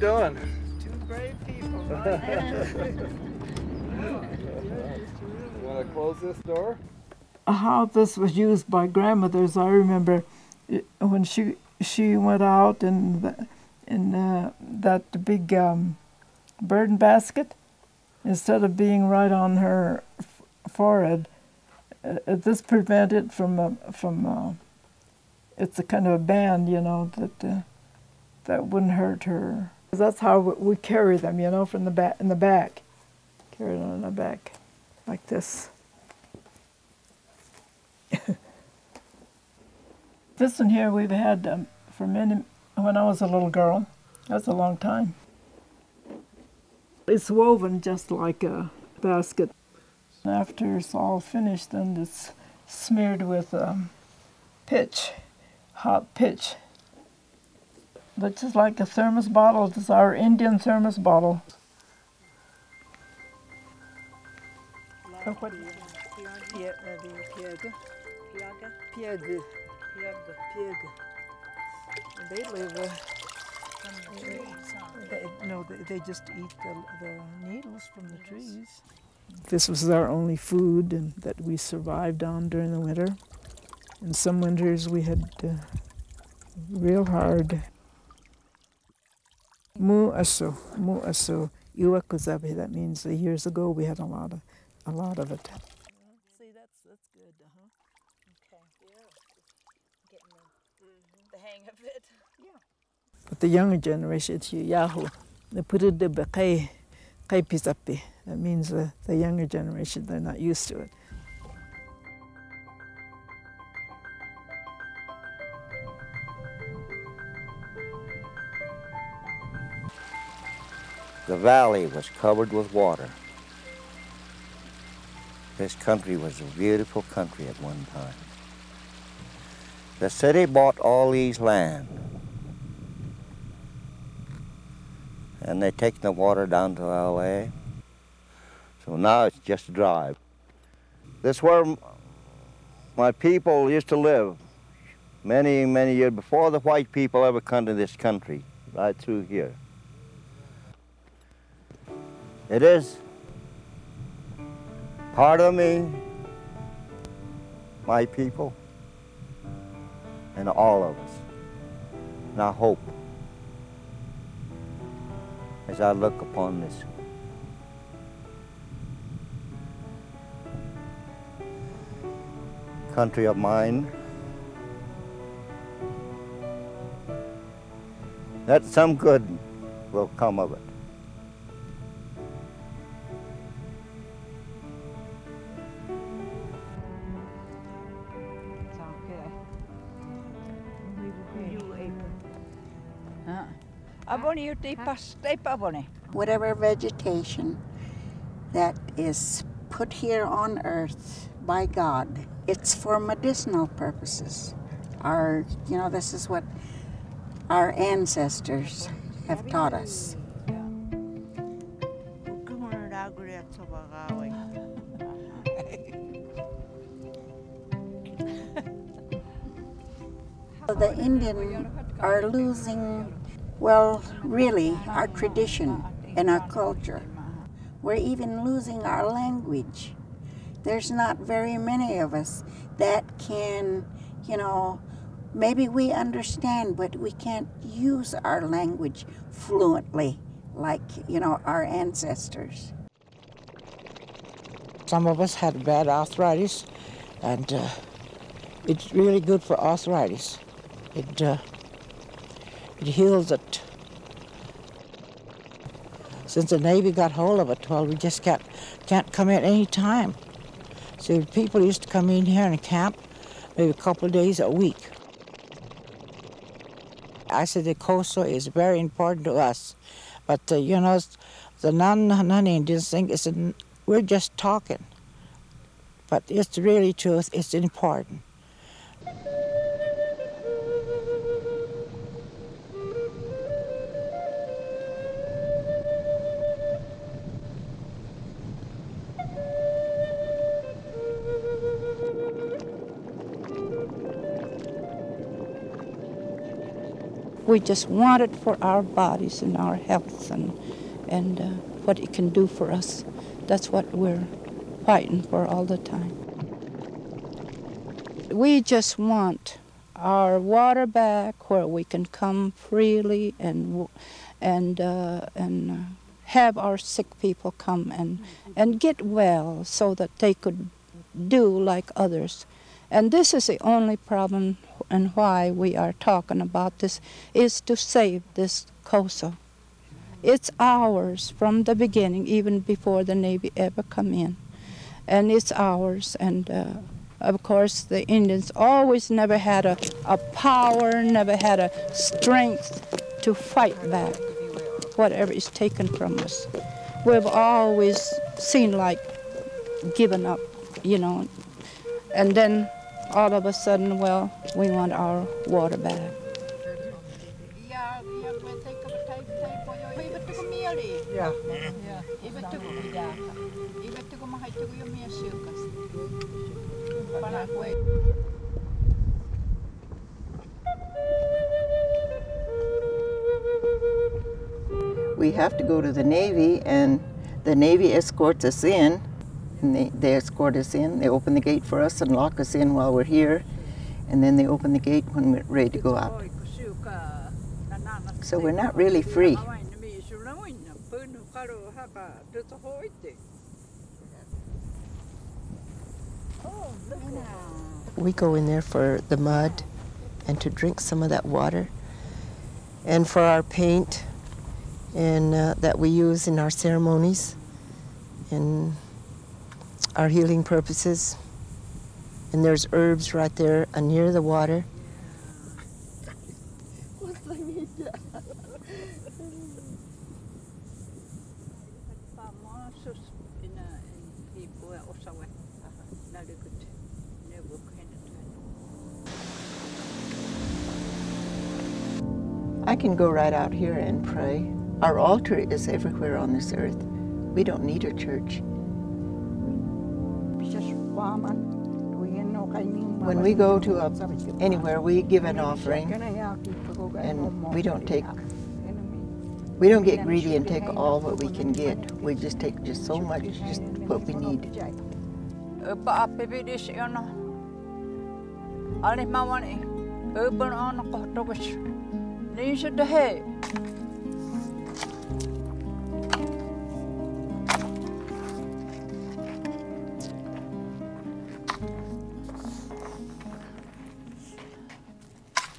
doing? Two brave people. You want to close this door? How this was used by grandmothers, I remember when she went out in that big burden basket, instead of being right on her forehead, this prevented from it's a kind of a band, you know, that wouldn't hurt her. That's how we carry them, you know, from the back, in the back, carry it on the back, like this. This one here we've had for many, when I was a little girl. That's a long time. It's woven just like a basket. After it's all finished, then it's smeared with pitch, hot pitch. But just like a thermos bottle, this is our Indian thermos bottle. They live from the trees. They just eat the needles from the trees. This was our only food that we survived on during the winter. And some winters we had real hard. Mu aso, iwakuzabe. That means years ago we had a lot of it. See, that's good. Okay. Yeah. Getting the hang of it. Yeah. But the younger generation, it's Yahu. They put it in kai pisapi. That means the younger generation, they're not used to it. The valley was covered with water. This country was a beautiful country at one time. The city bought all these land, and they take the water down to L.A. So now it's just dry. This is where my people used to live many, many years before the white people ever come to this country, right through here. It is part of me, my people, and all of us. And I hope, as I look upon this, country of mine, that some good will come of it. Whatever vegetation that is put here on earth by God, it's for medicinal purposes. This is what our ancestors have taught us. The Indian are losing, well, really, our tradition and our culture. We're even losing our language. There's not very many of us that can, maybe we understand, but we can't use our language fluently like, our ancestors. Some of us had bad arthritis, and it's really good for arthritis. It heals it. Since the Navy got hold of it, well, we just can't come in any time. So people used to come in here and camp maybe a couple of days a week. I said the Koso is very important to us. But, the non-Indians think we're just talking. But it's really true, it's important. We just want it for our bodies and our health and what it can do for us. That's what we're fighting for all the time. We just want our water back, where we can come freely and have our sick people come and get well so that they could do like others. And this is the only problem and why we are talking about this, is to save this Koso. It's ours from the beginning, even before the Navy ever come in. And it's ours, and of course the Indians always never had a power, never had a strength to fight back whatever is taken from us. We've always seen like given up, you know, and then all of a sudden, well, we want our water back. Yeah. We have to go to the Navy, and the Navy escorts us in. And they escort us in, they open the gate for us and lock us in while we're here, and then they open the gate when we're ready to go out. So we're not really free. We go in there for the mud and to drink some of that water, and for our paint and that we use in our ceremonies and our healing purposes. And there's herbs right there near the water. I can go right out here and pray. Our altar is everywhere on this earth. We don't need a church. When we go to anywhere, we give an offering, and we don't get greedy and take all what we can get. We just take just so much, just what we need.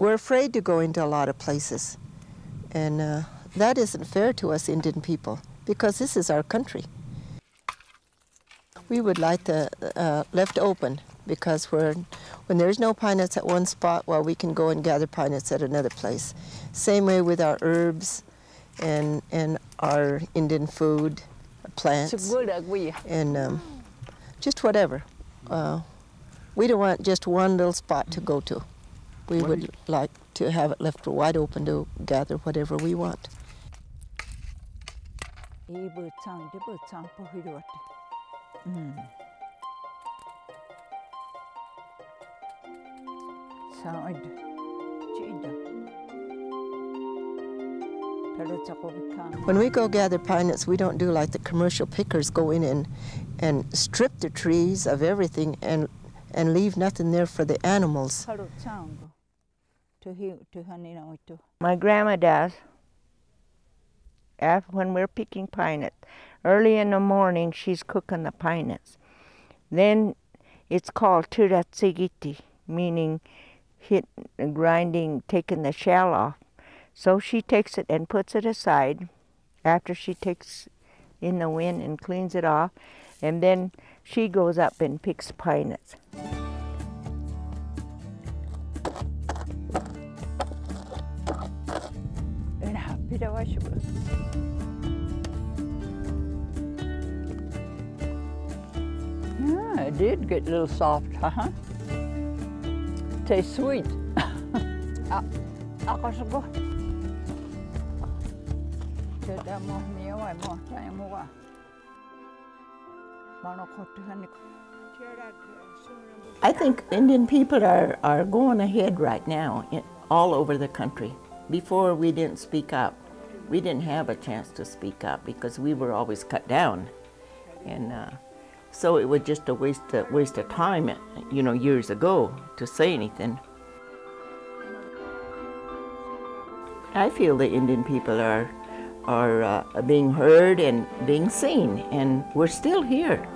We're afraid to go into a lot of places, and that isn't fair to us Indian people, because this is our country. We would like the left open, because when there's no pine nuts at one spot, well, we can go and gather pine nuts at another place. Same way with our herbs and our Indian food, plants, and just whatever. We don't want just one little spot to go to. We would like to have it left wide open to gather whatever we want. When we go gather pine nuts, we don't do like the commercial pickers go in and strip the trees of everything and leave nothing there for the animals. My grandma does. After, when we're picking pine nuts, early in the morning she's cooking the pine nuts. Then it's called turatsigiti, meaning grinding, taking the shell off. So she takes it and puts it aside after she takes in the wind and cleans it off, and then she goes up and picks pine nuts. Yeah, it did get a little soft, huh? Tastes sweet. I think Indian people are going ahead right now all over the country. Before, we didn't speak up. We didn't have a chance to speak up because we were always cut down. And so it was just a waste of time, you know, years ago to say anything. I feel the Indian people are being heard and being seen, and we're still here.